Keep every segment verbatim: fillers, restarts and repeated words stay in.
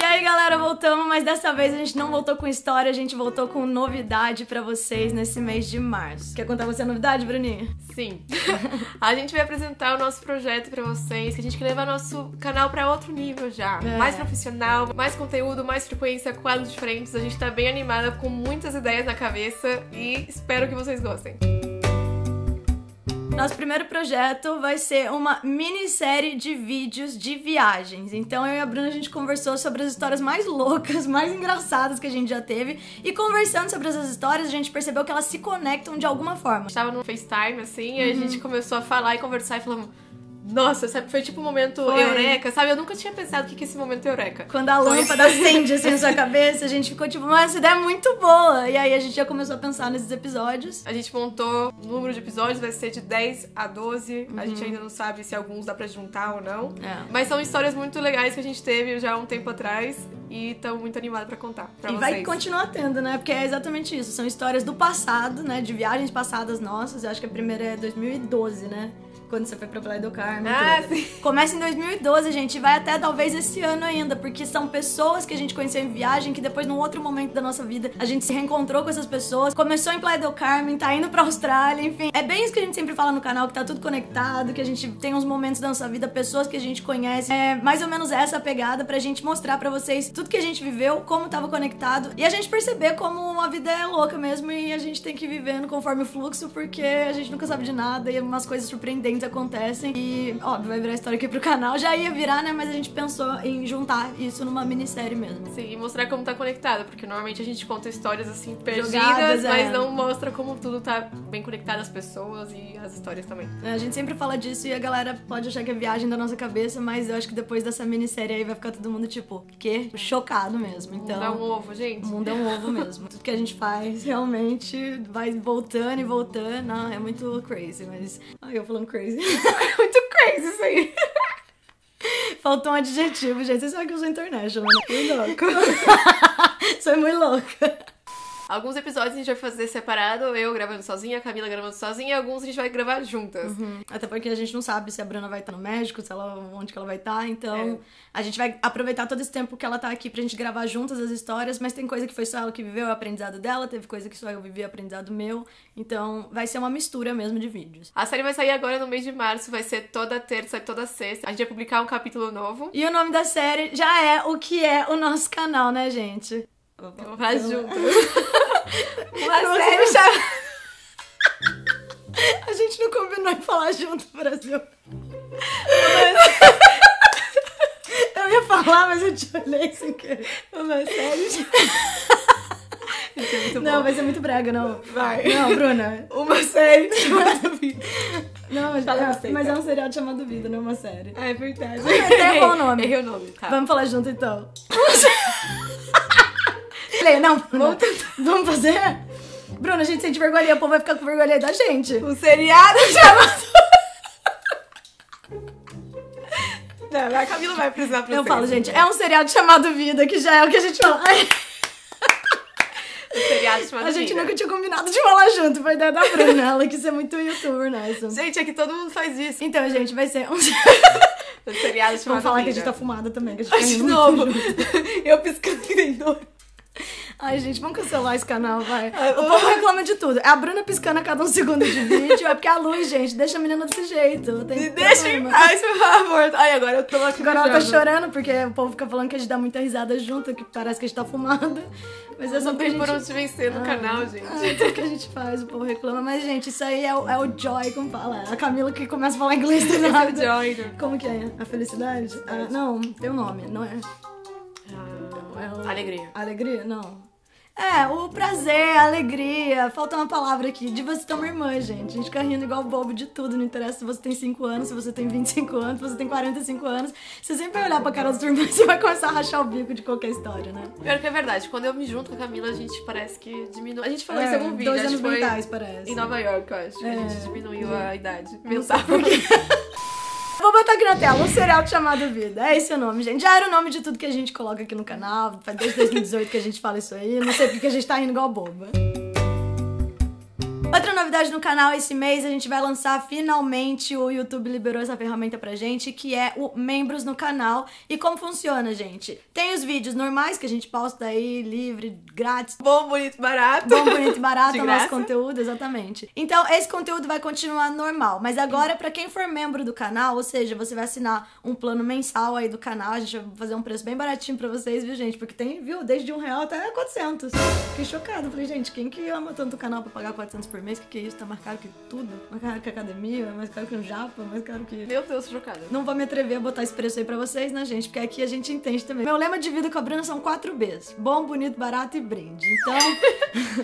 E aí galera, voltamos, mas dessa vez a gente não voltou com história, a gente voltou com novidade pra vocês nesse mês de março. Quer contar você a novidade, Bruninha? Sim. A gente vai apresentar o nosso projeto pra vocês, que a gente quer levar nosso canal pra outro nível já. É. Mais profissional, mais conteúdo, mais frequência, quadros diferentes. A gente tá bem animada, com muitas ideias na cabeça e espero que vocês gostem. Nosso primeiro projeto vai ser uma minissérie de vídeos de viagens. Então eu e a Bruna a gente conversou sobre as histórias mais loucas, mais engraçadas que a gente já teve. E conversando sobre essas histórias, a gente percebeu que elas se conectam de alguma forma. A gente tava no FaceTime, assim, e uhum. a gente começou a falar e conversar e falamos... Nossa, sabe, foi tipo um momento foi. eureka, sabe? Eu nunca tinha pensado o que, que é esse momento eureka. Quando a lâmpada acende assim na sua cabeça, a gente ficou tipo, mas essa ideia é muito boa. E aí a gente já começou a pensar nesses episódios. A gente montou o número de episódios, vai ser de dez a doze. Uhum. A gente ainda não sabe se alguns dá pra juntar ou não. É. Mas são histórias muito legais que a gente teve já há um tempo atrás. E estamos muito animados pra contar pra E vocês. Vai continuar tendo, né? Porque é exatamente isso. São histórias do passado, né? De viagens passadas nossas. Eu acho que a primeira é dois mil e doze, né? Quando você foi pra Praia do Carmo. Ah, sim. Começa em dois mil e doze, gente, e vai até talvez esse ano ainda, porque são pessoas que a gente conheceu em viagem, que depois, num outro momento da nossa vida, a gente se reencontrou com essas pessoas. Começou em Praia do Carmo, tá indo pra Austrália, enfim. É bem isso que a gente sempre fala no canal, que tá tudo conectado, que a gente tem uns momentos da nossa vida, pessoas que a gente conhece. É mais ou menos essa a pegada pra gente mostrar pra vocês tudo que a gente viveu, como tava conectado, e a gente perceber como a vida é louca mesmo, e a gente tem que ir vivendo conforme o fluxo, porque a gente nunca sabe de nada, e umas coisas surpreendentes acontecem e, óbvio, vai virar história aqui pro canal. Já ia virar, né? Mas a gente pensou em juntar isso numa minissérie mesmo. Sim, e mostrar como tá conectado, porque normalmente a gente conta histórias assim, perdidas, jogadas, mas é. não mostra como tudo tá bem conectado às pessoas e às histórias também. É, a gente sempre fala disso e a galera pode achar que é viagem da nossa cabeça, mas eu acho que depois dessa minissérie aí vai ficar todo mundo tipo, quê? Chocado mesmo. Então, o mundo é um ovo, gente. O mundo é um ovo mesmo. Tudo que a gente faz realmente vai voltando e voltando. Não, é muito crazy, mas... Ai, eu falando crazy. Muito crazy isso aí. Faltou um adjetivo, gente. Vocês sabem que eu sou international, né? Muito louco. Sou muito louca. Alguns episódios a gente vai fazer separado, eu gravando sozinha, a Camila gravando sozinha, e alguns a gente vai gravar juntas. Uhum. Até porque a gente não sabe se a Bruna vai estar no México, se ela, onde que ela vai estar, então é. a gente vai aproveitar todo esse tempo que ela tá aqui pra gente gravar juntas as histórias, mas tem coisa que foi só ela que viveu o aprendizado dela, teve coisa que só eu vivi o aprendizado meu, então vai ser uma mistura mesmo de vídeos. A série vai sair agora no mês de março, vai ser toda terça e toda sexta, a gente vai publicar um capítulo novo. E o nome da série já é o que é o nosso canal, né, gente? Vamos lá junto. Uma série chamada... A gente não combinou em falar junto, Brasil. Eu ia falar, mas eu te olhei sem querer. Uma série chamada... Não, vai ser muito brega, não. Vai. Não, Bruna. Uma série chamada Vida. Não, mas, é, você, mas tá. é um seriado chamado Vida, não é uma série. É verdade. Errei o nome. Errei o nome, tá. Vamos falar junto, então. Não, Bruna, vamos fazer? Bruna, a gente sente vergonha, o povo vai ficar com vergonha da gente. Um seriado chamado... Não, a Camila vai precisar pra Eu falo, gente, é um seriado chamado Vida, que já é o que a gente fala. Um seriado chamado Vida. A gente nunca tinha combinado de falar junto, foi ideia da Bruna, ela quis ser muito youtuber nessa. Gente, é que todo mundo faz isso. Então, gente, vai ser um... um seriado chamado Vamos falar Vida. Que a gente tá fumada também. Que a gente Mas, de novo, eu piscando que tem dor. Ai, gente, vamos cancelar esse canal, vai. O povo reclama de tudo. É a Bruna piscando a cada um segundo de vídeo. É porque a luz, gente, deixa a menina desse jeito. Tem Me deixa em paz, por favor. Ai, agora eu tô aqui Agora ela tá chorando, porque o povo fica falando que a gente dá muita risada junto, que parece que a gente tá fumada. Mas é só porque a gente... Não tem por onde vencer no ah, canal, gente. É tudo que a gente faz, o povo reclama. Mas, gente, isso aí é o, é o joy, como fala. A Camila que começa a falar inglês do nada. Joy. Como que é? A felicidade? Ah, não, tem um nome, não é... É o... Alegria. Alegria? Não. É, o prazer, a alegria. Falta uma palavra aqui. De você ter uma irmã, gente. A gente fica rindo igual bobo de tudo. Não interessa se você tem cinco anos, se você tem vinte e cinco anos, se você tem quarenta e cinco anos. Você sempre vai olhar pra cara da sua irmã e você vai começar a rachar o bico de qualquer história, né? Pior que é verdade. Quando eu me junto com a Camila, a gente parece que diminui... A gente falou é, isso em algum vídeo. Dois anos mentais, parece. Em Nova York, eu acho. É, a gente diminuiu é. a idade. Mental. Vou botar aqui na tela, um serial chamado Vida. É esse o nome, gente. Já era o nome de tudo que a gente coloca aqui no canal. Faz desde dois mil e dezoito que a gente fala isso aí. Não sei porque a gente tá rindo igual boba. Outra novidade no canal esse mês, a gente vai lançar finalmente, o YouTube liberou essa ferramenta pra gente, que é o Membros no Canal. E como funciona, gente? Tem os vídeos normais que a gente posta aí, livre, grátis. Bom, bonito e barato. Bom, bonito e barato é o nosso conteúdo, exatamente. Então, esse conteúdo vai continuar normal, mas agora pra quem for membro do canal, ou seja, você vai assinar um plano mensal aí do canal, a gente vai fazer um preço bem baratinho pra vocês, viu, gente? Porque tem, viu, desde um real até quatrocentos. Fiquei chocada, falei, gente, quem que ama tanto o canal pra pagar quatrocentos por mês, que que é isso? Tá mais caro que tudo, mais caro que a academia, mais caro que um japa, mais caro que... Meu Deus, chocada. Não vou me atrever a botar esse preço aí pra vocês, né, gente? Porque aqui a gente entende também. Meu lema de vida com a Bruna são quatro Bs. Bom, bonito, barato e brinde. Então,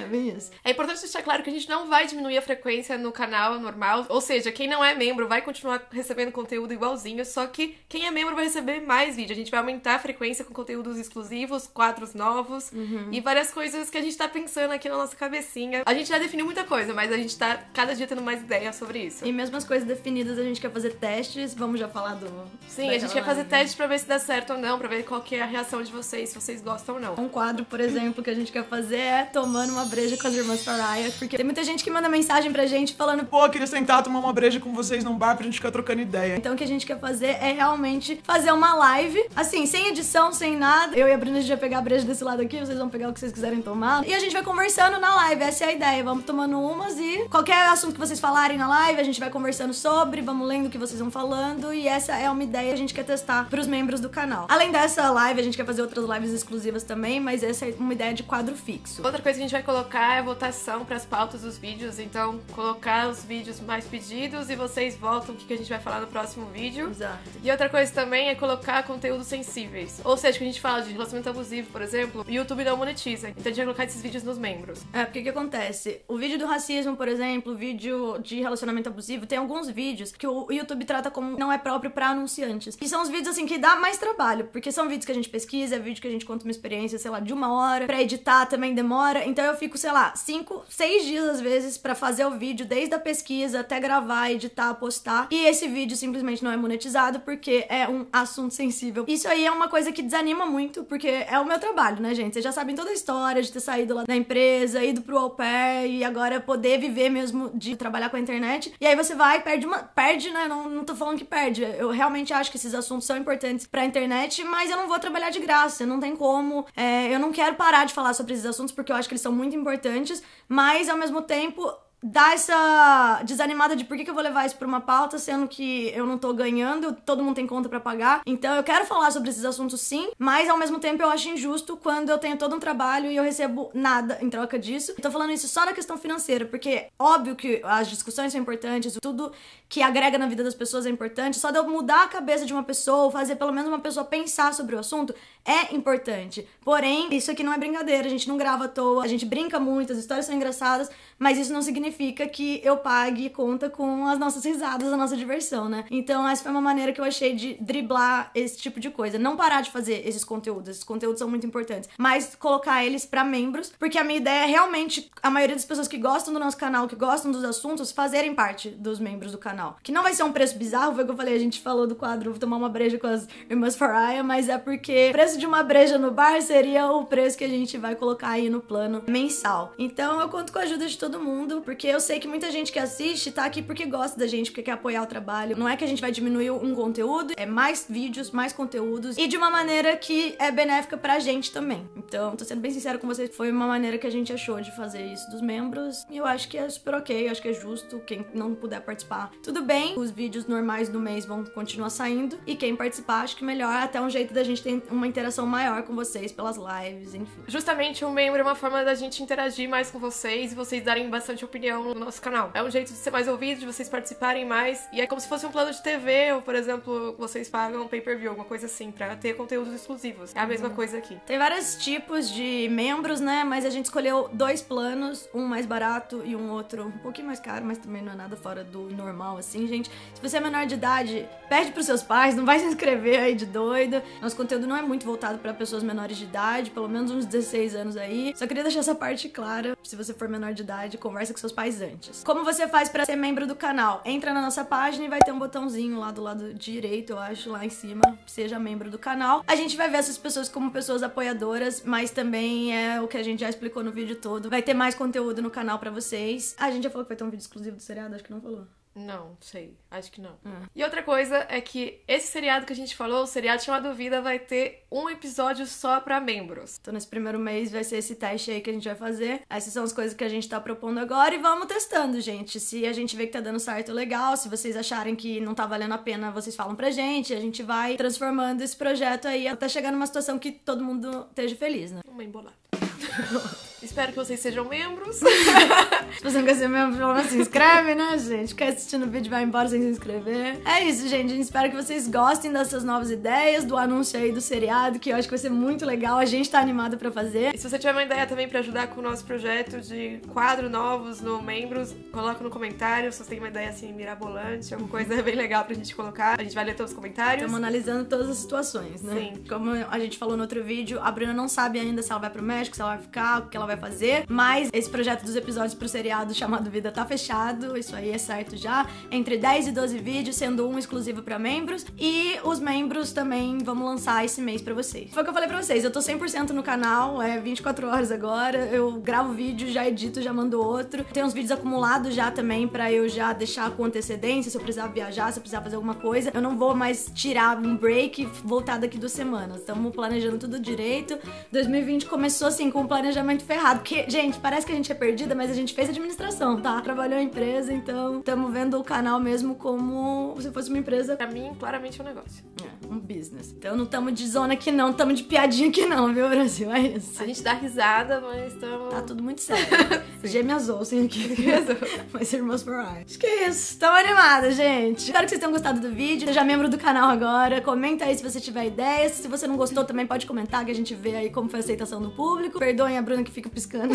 é bem isso. É importante deixar claro que a gente não vai diminuir a frequência no canal normal, ou seja, quem não é membro vai continuar recebendo conteúdo igualzinho, só que quem é membro vai receber mais vídeo. A gente vai aumentar a frequência com conteúdos exclusivos, quadros novos, uhum, e várias coisas que a gente tá pensando aqui na nossa cabecinha. A gente já definiu muita coisa, mas a gente tá cada dia tendo mais ideia sobre isso. E mesmo as coisas definidas, a gente quer fazer testes, vamos já falar do... Sim, a gente quer fazer testes pra ver se dá certo ou não, pra ver qual que é a reação de vocês, se vocês gostam ou não. Um quadro, por exemplo, que a gente quer fazer é tomando uma breja com as irmãs Faria, porque tem muita gente que manda mensagem pra gente falando, pô, queria sentar, tomar uma breja com vocês num bar pra gente ficar trocando ideia. Então o que a gente quer fazer é realmente fazer uma live, assim, sem edição, sem nada. Eu e a Bruna, a gente vai pegar a breja desse lado aqui, vocês vão pegar o que vocês quiserem tomar. E a gente vai conversando na live, essa é a ideia. Vamos tomando umas e qualquer assunto que vocês falarem na live, a gente vai conversando sobre, vamos lendo o que vocês vão falando. E essa é uma ideia que a gente quer testar pros membros do canal. Além dessa live, a gente quer fazer outras lives exclusivas também, mas essa é uma ideia de quadro fixo. Outra coisa que a gente vai colocar é a votação pras pautas dos vídeos, então colocar os vídeos mais pedidos e vocês votam o que a gente vai falar no próximo vídeo. Exato. E outra coisa também é colocar conteúdos sensíveis, ou seja, que a gente fala de relacionamento abusivo, por exemplo, o YouTube não monetiza, então a gente vai colocar esses vídeos nos membros. É, porque o que acontece? O vídeo do racismo, por exemplo, o vídeo de relacionamento abusivo, tem alguns vídeos que o YouTube trata como não é próprio pra anunciantes, e são os vídeos assim que dá mais trabalho, porque são vídeos que a gente pesquisa, é vídeo que a gente conta uma experiência, sei lá, de uma hora, pra editar também demora, então eu fico, sei lá, cinco, seis dias às vezes pra fazer o vídeo, desde a pesquisa até gravar, editar, postar. E esse vídeo simplesmente não é monetizado porque é um assunto sensível. Isso aí é uma coisa que desanima muito, porque é o meu trabalho, né, gente? Vocês já sabem toda a história de ter saído lá da empresa, ido pro au pair e agora poder viver mesmo de trabalhar com a internet. E aí você vai, perde uma... Perde, né? Não, não tô falando que perde. Eu realmente acho que esses assuntos são importantes pra internet, mas eu não vou trabalhar de graça, não tem como. É, eu não quero parar de falar sobre esses assuntos porque eu acho que eles são muito importantes, mas ao mesmo tempo... Dá essa desanimada de por que que eu vou levar isso pra uma pauta, sendo que eu não tô ganhando, todo mundo tem conta pra pagar. Então eu quero falar sobre esses assuntos sim, mas ao mesmo tempo eu acho injusto quando eu tenho todo um trabalho e eu recebo nada em troca disso. Eu tô falando isso só na questão financeira, porque óbvio que as discussões são importantes, tudo que agrega na vida das pessoas é importante, só de eu mudar a cabeça de uma pessoa, fazer pelo menos uma pessoa pensar sobre o assunto, é importante. Porém, isso aqui não é brincadeira, a gente não grava à toa, a gente brinca muito, as histórias são engraçadas, mas isso não significa Significa que eu pague conta com as nossas risadas, a nossa diversão, né? Então essa foi uma maneira que eu achei de driblar esse tipo de coisa. Não parar de fazer esses conteúdos, esses conteúdos são muito importantes, mas colocar eles pra membros, porque a minha ideia é realmente a maioria das pessoas que gostam do nosso canal, que gostam dos assuntos, fazerem parte dos membros do canal. Que não vai ser um preço bizarro, foi o que eu falei, a gente falou do quadro Vou Tomar Uma Breja com as Irmãs Faria, mas é porque o preço de uma breja no bar seria o preço que a gente vai colocar aí no plano mensal. Então eu conto com a ajuda de todo mundo, porque Porque eu sei que muita gente que assiste tá aqui porque gosta da gente, porque quer apoiar o trabalho. Não é que a gente vai diminuir um conteúdo, é mais vídeos, mais conteúdos e de uma maneira que é benéfica pra gente também. Então, tô sendo bem sincera com vocês, foi uma maneira que a gente achou de fazer isso dos membros e eu acho que é super ok, eu acho que é justo. Quem não puder participar, tudo bem. Os vídeos normais do mês vão continuar saindo e quem participar, acho que melhor. Até um jeito da gente ter uma interação maior com vocês pelas lives, enfim. Justamente, um membro é uma forma da gente interagir mais com vocês e vocês darem bastante opinião no nosso canal. É um jeito de ser mais ouvido, de vocês participarem mais, e é como se fosse um plano de T V, ou por exemplo, vocês pagam um pay-per-view, alguma coisa assim, pra ter conteúdos exclusivos. É a mesma uhum. coisa aqui. Tem vários tipos de membros, né, mas a gente escolheu dois planos, um mais barato e um outro um pouquinho mais caro, mas também não é nada fora do normal, assim, gente. Se você é menor de idade, pede pros seus pais, não vai se inscrever aí de doido. Nosso conteúdo não é muito voltado pra pessoas menores de idade, pelo menos uns dezesseis anos aí. Só queria deixar essa parte clara, se você for menor de idade, conversa com seus pais antes. Como você faz pra ser membro do canal? Entra na nossa página e vai ter um botãozinho lá do lado direito, eu acho, lá em cima, seja membro do canal. A gente vai ver essas pessoas como pessoas apoiadoras, mas também é o que a gente já explicou no vídeo todo. Vai ter mais conteúdo no canal pra vocês. A gente já falou que vai ter um vídeo exclusivo do seriado, acho que não falou. Não, sei. Acho que não. Hum. E outra coisa é que esse seriado que a gente falou, o seriado chamado Vida, vai ter um episódio só pra membros. Então nesse primeiro mês vai ser esse teste aí que a gente vai fazer. Essas são as coisas que a gente tá propondo agora e vamos testando, gente. Se a gente vê que tá dando certo, legal. Se vocês acharem que não tá valendo a pena, vocês falam pra gente. A gente vai transformando esse projeto aí até chegar numa situação que todo mundo esteja feliz, né? Uma embolada. Espero que vocês sejam membros. Se você não quer ser membro, fala, se inscreve, né, gente? Quer assistir no vídeo, vai embora sem se inscrever. É isso, gente. Espero que vocês gostem dessas novas ideias, do anúncio aí do seriado, que eu acho que vai ser muito legal. A gente tá animada pra fazer. E se você tiver uma ideia também pra ajudar com o nosso projeto de quadro novos no Membros, coloca no comentário. Se você tem uma ideia, assim, mirabolante, alguma coisa bem legal pra gente colocar. A gente vai ler todos os comentários. Estamos analisando todas as situações, né? Sim. Como a gente falou no outro vídeo, a Bruna não sabe ainda se ela vai pro México, se ela vai ficar, o que ela vai fazer, mas esse projeto dos episódios pro seriado chamado Vida tá fechado, isso aí é certo já, entre dez e doze vídeos, sendo um exclusivo pra membros, e os membros também vamos lançar esse mês pra vocês. Foi o que eu falei pra vocês, eu tô cem por cento no canal, é vinte e quatro horas agora, eu gravo vídeo, já edito, já mando outro, tem uns vídeos acumulados já também pra eu já deixar com antecedência, se eu precisar viajar, se eu precisar fazer alguma coisa, eu não vou mais tirar um break e voltar daqui duas semanas, estamos planejando tudo direito, dois mil e vinte começou assim com um planejamento ferrado. Porque, gente, parece que a gente é perdida, mas a gente fez administração, tá? Trabalhou em empresa, então estamos vendo o canal mesmo como se fosse uma empresa. Pra mim, claramente é um negócio. É, um business. Então não estamos de zona aqui não, estamos de piadinha aqui não, viu, Brasil? É isso. A gente dá risada, mas estamos... Tá tudo muito sério. Gêmeas ouçam aqui. Mas irmãos por aí. Acho que é isso. Estamos animadas, gente. Espero que vocês tenham gostado do vídeo. Seja membro do canal agora. Comenta aí se você tiver ideias. Se você não gostou, também pode comentar, que a gente vê aí como foi a aceitação do público. Perdoem a Bruna que fica piscando.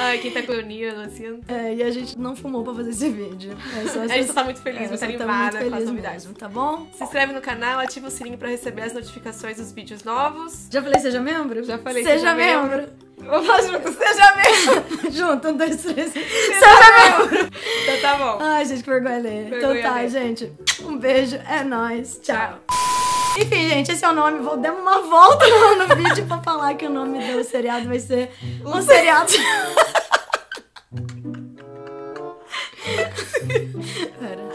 Ai, quem tá com o ninho, assim. É, e a gente não fumou pra fazer esse vídeo. É, só, a gente só tá muito feliz, é, muito animada tá com as novidades. Mesmo, tá bom? Se inscreve no canal, ativa o sininho pra receber as notificações dos vídeos novos. Já falei seja membro? Já falei seja, seja membro. membro. Vou falar junto, seja membro. Junto, um, dois, três. Seja, seja membro. membro. Então tá bom. Ai, gente, que vergonha ler. Então tá, mesmo. gente. Um beijo, é nóis. Tchau. Tchau. Enfim, gente, esse é o nome. Vou dar uma volta no, no vídeo pra falar que o nome do seriado vai ser... Um seriado... Pera.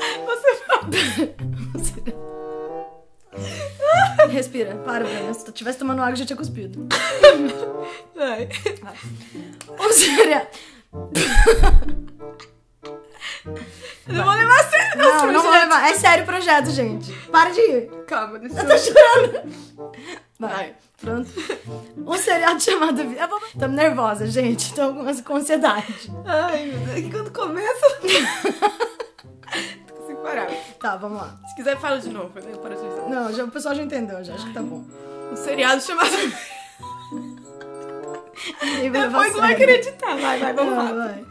Respira. Para, Bruna. Se tu tivesse tomando água, eu já tinha cuspido. Vai. Vai. Um seriado... Eu não vou levar a sério, não, não, não vou levar. É sério o projeto, gente. Para de ir. Calma, deixa eu... Eu tô chorando. Vai. Vai. Pronto. Um seriado chamado Vida. Vou... Tô nervosa, gente. Tô com ansiedade. Ai, meu Deus. E quando começa... Tô sem parar. Tá, vamos lá. Se quiser, fala de novo. Eu paro de pensar. Não, já, o pessoal já entendeu, já. Acho que tá bom. Um seriado chamado... Depois não vai acreditar. Vai, vai, vamos lá. Vai.